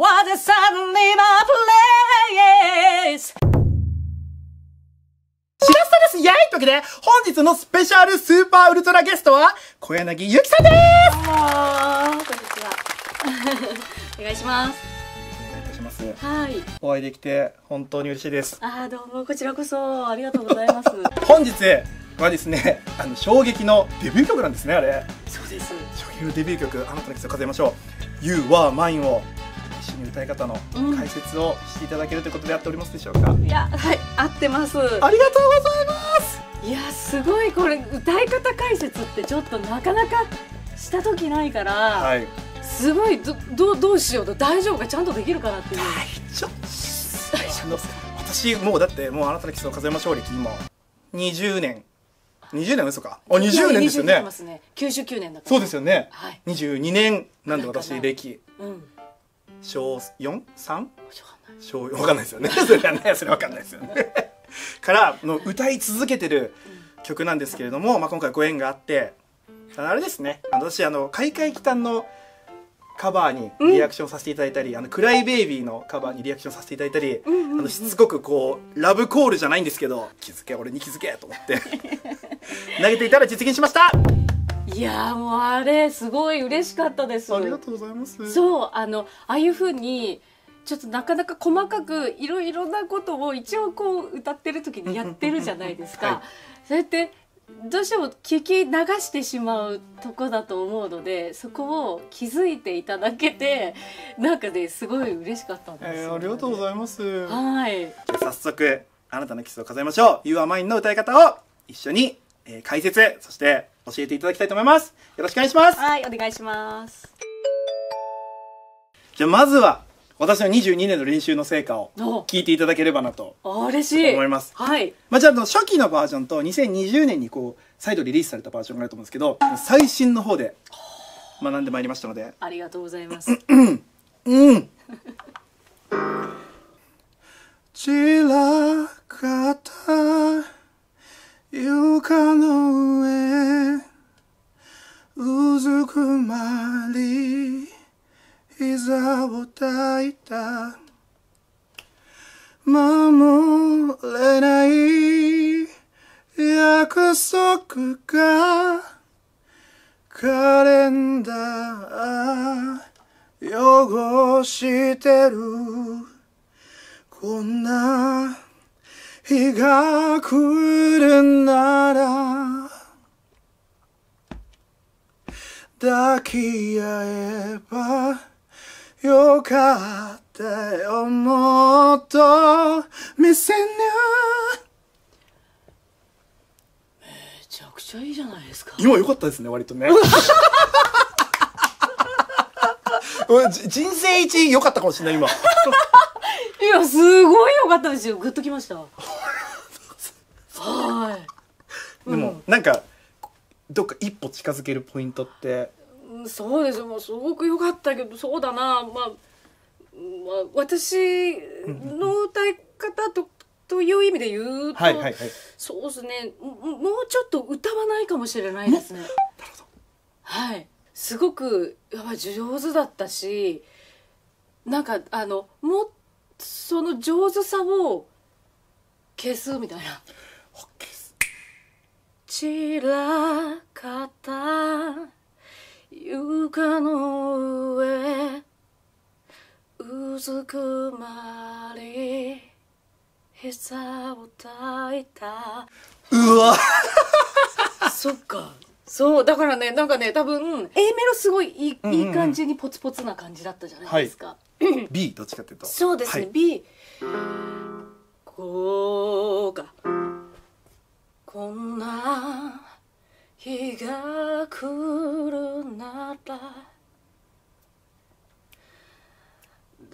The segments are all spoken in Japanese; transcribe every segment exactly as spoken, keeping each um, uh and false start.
was it suddenly my place? しらすたです。イエーイというわけで、本日のスペシャルスーパーウルトラゲストは、小柳ゆきさんです。どうもー、こんにちは。お願いします。お願いいたします。はい。お会いできて本当に嬉しいです。ああ、どうも、こちらこそありがとうございます。本日はですね、あの衝撃のデビュー曲なんですね、あれ。そうです。衝撃のデビュー曲、あなたの季節を数えましょう、 You are mine を一緒に歌い方の解説をしていただけるということであっておりますでしょうか。うん、いや、はい、合ってます。ありがとうございます。いや、すごい、これ歌い方解説ってちょっとなかなかした時ないから、はい、すごい、どどどうしようと、大丈夫か、ちゃんとできるかなっていう。大丈夫大丈夫。私もうだってもうあなたの季節を数えましょう歴今にじゅうねん。にじゅうねん嘘か。あ、にじゅうねんですよね。きゅうじゅうきゅうねんだから。そうですよね。はい。にじゅうにねんなんで私歴。うん。しょうよん、さん？小わかんないですよね。それはね、それわかんないですよね。からの歌い続けてる曲なんですけれども、まあ今回ご縁があって、あれですね。あの私あの開会期間のカバーにリアクションさせていただいたり、あのクライベイビーのカバーにリアクションさせていただいたり、あのしつこくこうラブコールじゃないんですけど、気づけ俺に気づけと思って投げていたら実現しました。いやー、もうあれすごい嬉しかったです。ありがとうございます。そう、あのああいう風にちょっとなかなか細かくいろいろなことを一応こう歌ってる時にやってるじゃないですか。はい、それってどうしても聞き流してしまうとこだと思うので、そこを気づいていただけて、なんかね、すごい嬉しかったんですよね。えー、ありがとうございます。はい、じゃあ早速あなたのキスを数えましょう You are mine の歌い方を一緒に、えー、解説、そして教えていただきたいと思います。よろしくお願いします。はい、お願いします。じゃあまずは私のにじゅうにねんの練習の成果を聞いていただければなと思います。はい、まあ、じゃあ初期のバージョンとにせんにじゅうねんにこう再度リリースされたバージョンがあると思うんですけど、最新の方で学んでまいりましたので。ありがとうございます。うんうん。散らかった床の上、うずくまり膝を抱いた、守れない約束がカレンダー汚してる、こんな日が来るなら抱き合えばよかったよ、もっと見せぬ。めちゃくちゃいいじゃないですか。今良かったですね、割とね。人生一良かったかもしれない今。いや、すごい良かったですよ。グッときました。はい。でも、うん、なんかどっか一歩近づけるポイントって。そうです。もうすごく良かったけど、そうだな、まあ、まあ、私の歌い方とという意味で言うと、そうですね、もうちょっと歌わないかもしれないですね。なるほど。はい、すごくやっぱ上手だったし、なんかあのもうその上手さを消すみたいな。散らかった床の上、うずくまり膝を抱いた。うわ。そっか。そうだからね、なんかね、多分 A メロすごいいい感じにポツポツな感じだったじゃないですか。はい、B どっちかっていうと。そうですね。はい、B こうか、こんな日が来るなら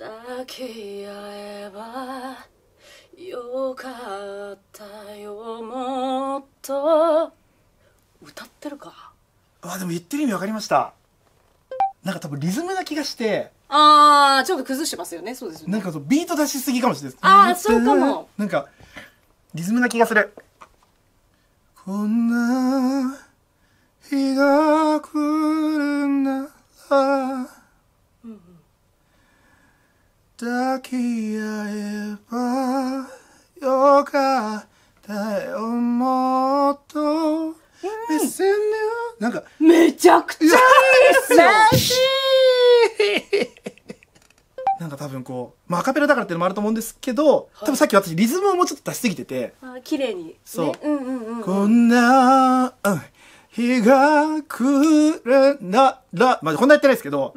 抱き合えばよかったよ、もっと。歌ってるか。あ、でも言ってる意味わかりました。なんか多分リズムな気がして、ああ、ちょっと崩してますよね。そうですよね。なんかビート出しすぎかもしれないです。ああ、そうかも。なんかリズムな気がする。こんな日が来るなら抱き合えばよかったよ、もっと目線になんかめちゃくちゃいいっすよ。なんか多分こう、まあ、アカペラだからっていうのもあると思うんですけど、はい、多分さっき私リズムをもうちょっと出しすぎてて、あ、綺麗にそう、こんな日が来るなら、まあ、こんなやってないですけど、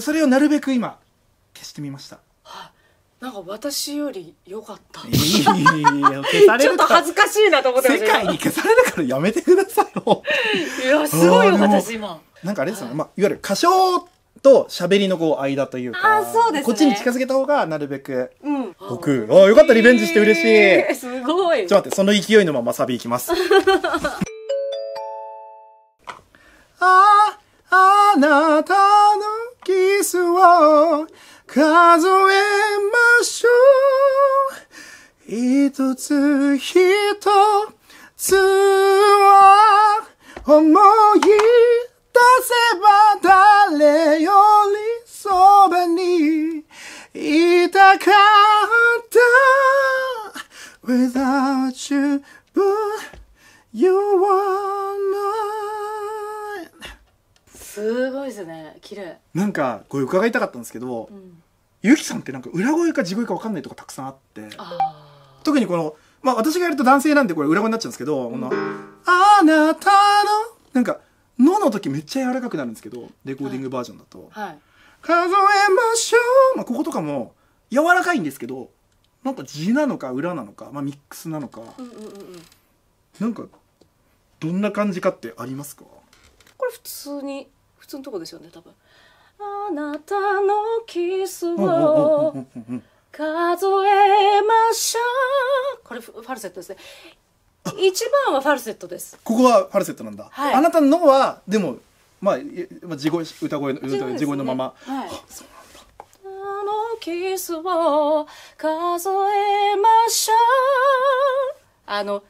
それをなるべく今消してみました。はあ、なんか私より良かった。いいよ、消されるからちょっと恥ずかしいなと思ってました。世界に消されるからやめてください。いや、すごいよ、私今。なんかあれですよね、はい、まあ、いわゆる歌唱と喋りのこう間というか、あ、そうですね、こっちに近づけた方がなるべく、うん、僕、あ、よかった、リベンジして嬉しい。えー、すごい。ちょっと待って、その勢いのままサビいきます。あ、あなたのキスを数えましょう。一つ一つは思い出せば誰よりそばにいたかった。Without you, but you are mine.すごいですね、綺麗。なんかこれ伺いたかったんですけど、うん、ゆきさんってなんか裏声か地声か分かんないとこたくさんあって、あ特にこの、まあ、私がやると男性なんでこれ裏声になっちゃうんですけど、うん、この「あなたの」なんか「の」の時めっちゃ柔らかくなるんですけど、レコーディングバージョンだと「はいはい、数えましょう」まあ、こことかも柔らかいんですけど、なんか地なのか裏なのか、まあ、ミックスなのか、なんかどんな感じかってありますか？これ普通に普通のとこですよね、多分。あなたのキスを数えましょう。これファルセットですね。一番はファルセットです。ここはファルセットなんだ。はい、あなたのはでもまあ地声、歌声の地声のまま。はい。あのキスを数えましょう。あの。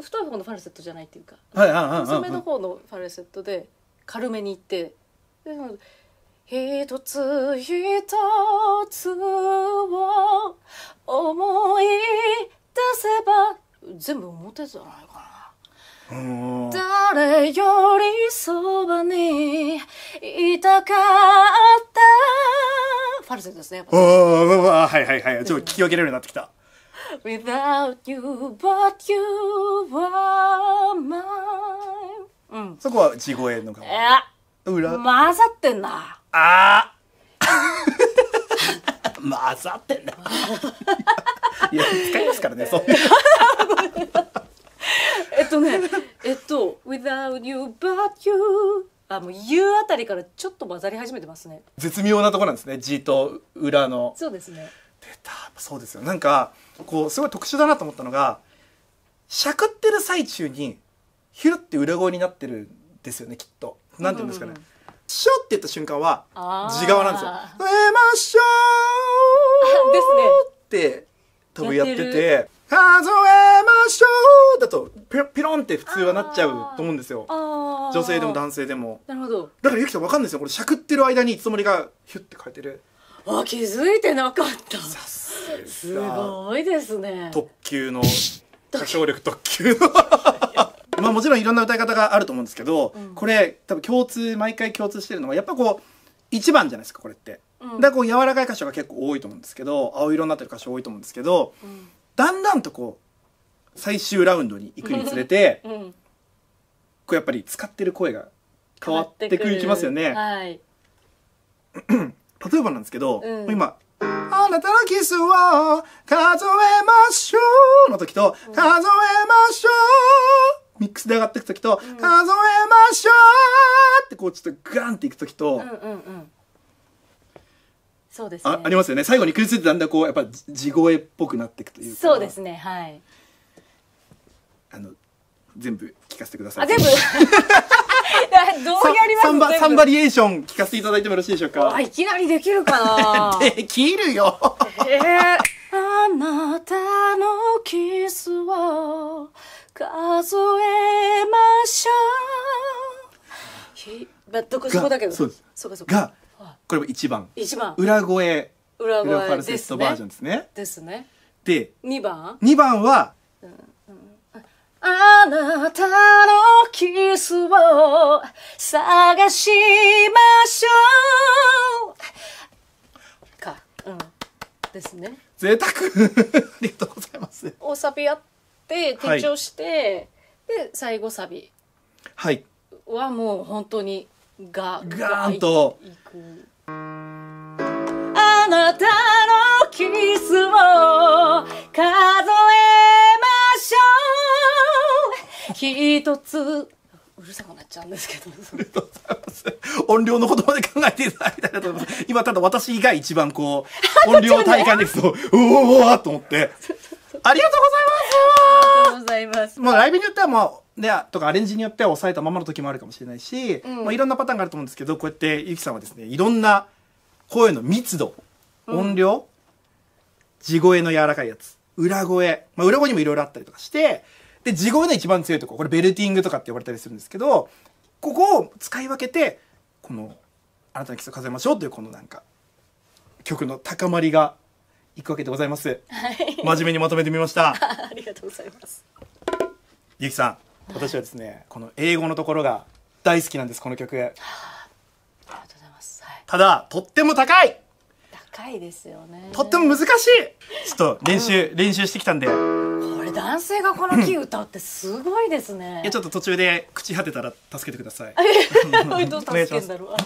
太い方のファルセットじゃないっていうか、細めの方のファルセットで軽めにいって、一つ一つを思い出せば、全部表じゃないかな、誰よりそばにいたかったファルセットですね。おお、はいはいはい、ちょっと聞き分けられるようになってきた。Without you, but you are mine。 うん、そこは地声の顔。え、裏混ざってんなあ。混ざってんな。いや、使いますからね、そう。えっとね、えっと Without you, but you、 あ、もう You あたりからちょっと混ざり始めてますね。絶妙なとこなんですね、地と裏の。そうですね。出た、そうですよ。なんかこうすごい特殊だなと思ったのが、しゃくってる最中にヒュって裏声になってるんですよね、きっと。なんていうんですかね、ショって言った瞬間は地側なんですよ。「えましょう」って多分やってて「数えましょう」だとピロンって普通はなっちゃうと思うんですよ、女性でも男性でも。なるほど。だからゆきさん分かんないですよ、これしゃくってる間にいつもりがヒュって変えてる。あ、気づいてなかった。すごいですね。特急の歌唱力特急のまあもちろんいろんな歌い方があると思うんですけど、うん、これ多分共通、毎回共通してるのはやっぱこう一番じゃないですか、これって。うん、だからこう柔らかい箇所が結構多いと思うんですけど、青色になってる箇所多いと思うんですけど、うん、だんだんとこう最終ラウンドに行くにつれて、うん、こうやっぱり使ってる声が変わってくるいきますよね。はい。例えばなんですけど、うん、今「あなたのキスを数えましょう」の時と「うん、数えましょう」ミックスで上がっていく時と「うん、数えましょう」ってこうちょっとガンっていく時と、そうですね、 あ, ありますよね。最後にくりついてだんだんこうやっぱ地声っぽくなっていくというか。そうですね、はい。あの全部聞かせてください。あ、全部どうやりますか？サンバ、サンバリエーション聞かせていただいてもよろしいでしょうか？あ、いきなりできるかな？できるよ。えー、あなたのキスを数えましょう。ひ、まあ、どこそこだけど。そうです。そうかそうか。が、これもいちばん裏声ファルセットバージョンですね。ですね。でにばんにばんは「あなたのキスを探しましょう」か、うんですね。贅沢ありがとうございます。大サビやって転調して、はい、で最後サビはいはもう本当にガーガーンといく。あなたのキスを数えましょう一つうるさくなっちゃうんですけど。ありがとうございます。音量のことまで考えていただいたらと思います。今ただ私以外一番こう音量を体感できそう。うおーと思って。ありがとうございます。もうライブによってはもうねとかアレンジによっては抑えたままの時もあるかもしれないし、うん、まあいろんなパターンがあると思うんですけど、こうやってゆきさんはですね、いろんな声の密度、音量、うん、地声の柔らかいやつ、裏声、まあ裏声にもいろいろあったりとかして。で地声の一番強いところ、これベルティングとかって呼ばれたりするんですけど、ここを使い分けてこの「あなたのキスを数えましょう」というこのなんか曲の高まりがいくわけでございます、はい、真面目にまとめてみましたありがとうございます。ゆきさん、私はですね、はい、この英語のところが大好きなんです、この曲。ありがとうございます、はい、ただとっても高い高いですよね。とっても難しい。ちょっと練習、うん、練習してきたんで。これ男性がこのキー歌ってすごいですね。いやちょっと途中で朽ち果てたら助けてください。どう助けんだろう。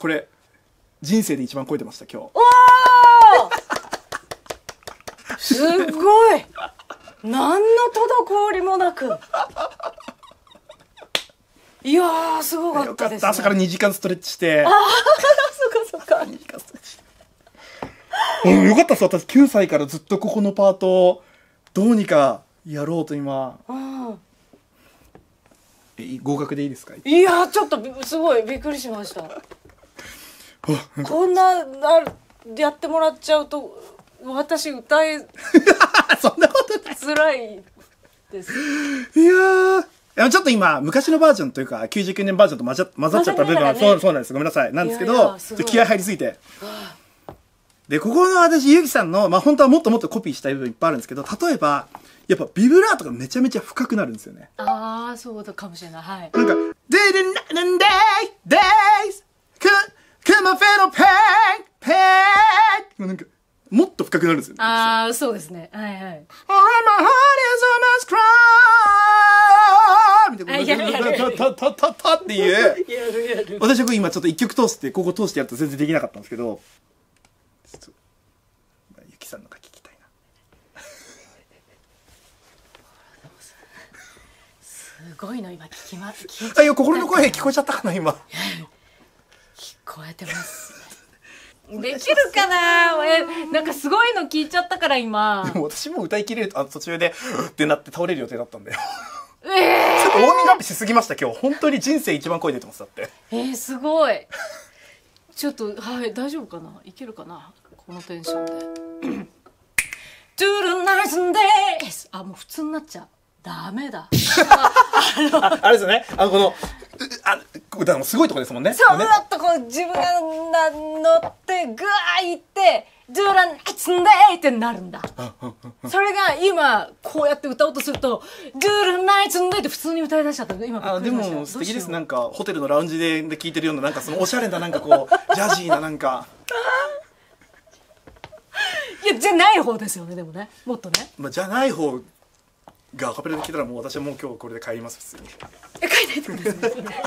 これ人生で一番超えてました今日。おーすごい何の滞りもなく。いやーすごかったですね。朝からにじかんストレッチして。ああそっかそっかにじかんストレッチして。よかったです。私きゅうさいからずっとここのパートをどうにかやろうと今。うんえ合格でいいですか。いやちょっとすごいびっくりしました。こんなやってもらっちゃうと私歌いそんなことない辛いです。いやーちょっと今昔のバージョンというかきゅうじゅうきゅうねんバージョンと混ざっ混ざっちゃった部分は、ね、そうそうなんです、ごめんなさいなんですけど、いやいやすごい気合入りすぎて。でここの私ゆきさんの、まあ、本当はもっともっとコピーしたい部分いっぱいあるんですけど、例えばやっぱビブラートがめちゃめちゃ深くなるんですよね。ああそうだかもしれない。はい、なんか「Didn't days come a fatal pain pain」なんかもっと深くなるんですよね。ああそうですね、はいはい。「All my heart is almost cry」みたいな「タタタタタ」っていう。私は今ちょっといっきょく通してここ通してやると全然できなかったんですけど、ちょっとゆきさんの書きすごいの今聞きます。あ、いや心の声聞こえちゃったかな今。聞こえてます。できるかな。え、なんかすごいの聞いちゃったから今。でも私も歌いきれるとあ途中でってなって倒れる予定だったんだよ。ええー。ちょっとウォーミングアップしすぎました今日。本当に人生一番声出てますだって。ええすごい。ちょっとはい大丈夫かな。いけるかなこのテンションで。トゥルナイスンデー。あもう普通になっちゃう。ダメだ。あ, あれですよね。あのこのあ歌のすごいところですもんね。そう、ね、っとこう自分が乗ってグワーいってドゥーランツンデーってなるんだ。それが今こうやって歌おうとするとドゥーランナイツンデーって普通に歌い出しちゃった。今あでも素敵です。なんかホテルのラウンジで聞いてるようななんかそのおしゃれななんかこうジャジーななんか。いやじゃない方ですよねでもねもっとね。まあじゃない方。がアカペラで聞いたらもう私はもう今日これで帰ります普通に。え帰りたいってことですね。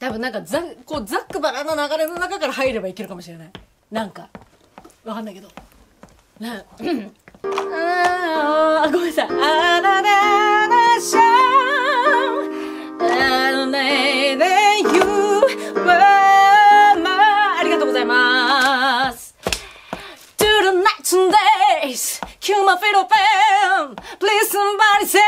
多分なんかざこうざっくばらんの流れの中から入ればいけるかもしれない。なんかわかんないけどな。うんあーごめんなさい。あらららしゃあのねで You are mine ありがとうございます。 To the nights and days Kill my fatal pain Please somebody say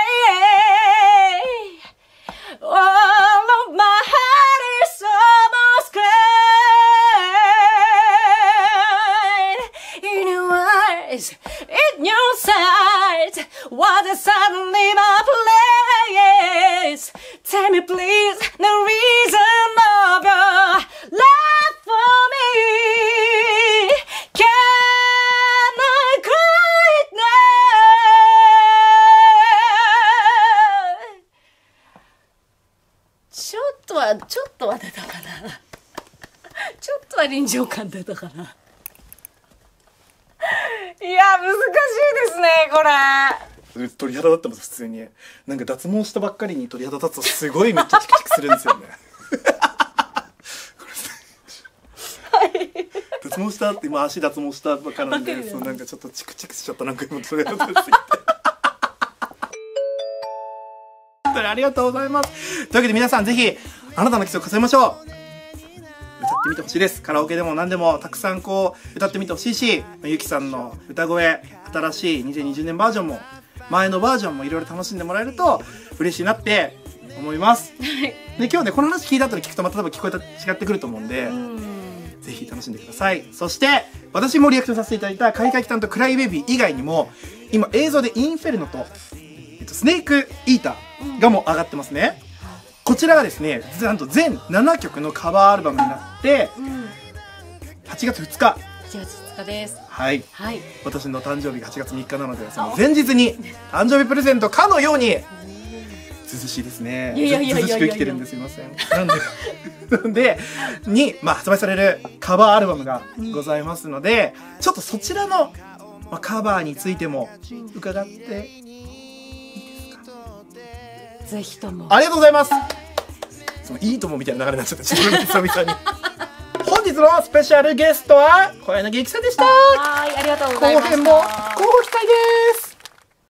All of my heart is almost crying In your eyes, in your sight What is suddenly my place? Tell me please the reason of your love for me Can I cry it now? ちょっとはちょっとは出たかなちょっとは臨場感出たかな。いや難しいですねこれ。鳥肌だってます普通に。なんか脱毛したばっかりに鳥肌立つとすごいめっちゃチクチクするんですよねはい脱毛したって今足脱毛したばっかなんで、そうなんかちょっとチクチクしちゃった。なんか今鳥肌立つありがとうございます。というわけで皆さんぜひあなたのキスを飾りましょう。歌ってみてほしいです。カラオケでも何でもたくさんこう歌ってみてほしいし、ゆきさんの歌声新しいにせんにじゅうねんバージョンも前のバージョンもいろいろ楽しんでもらえると嬉しいなって思います、はい、で今日ねこの話聞いた後に聞くとまた多分聞こえた違ってくると思うんで、ぜひ楽しんでください。そして私もリアクションさせていただいたカイカイキタンとクライベビー以外にも今映像でインフェルノとスネークイーターがもう上がってますね。こちらがですねなんと全ななきょくのカバーアルバムになってはちがつふつかはちがつふつかです。はい、はい、私の誕生日がはちがつみっかなのでその前日に誕生日プレゼントかのように涼しいですね。涼しく生きてるんですいませんなんでに、まあ、発売されるカバーアルバムがございますので、ちょっとそちらの、まあ、カバーについても伺ってぜひとも。ありがとうございます。そのいいともみたいな流れになっちゃった。自分の久々に。本日のスペシャルゲストは小柳ゆきさんでした。はい、ありがとうございます。後編も後期です。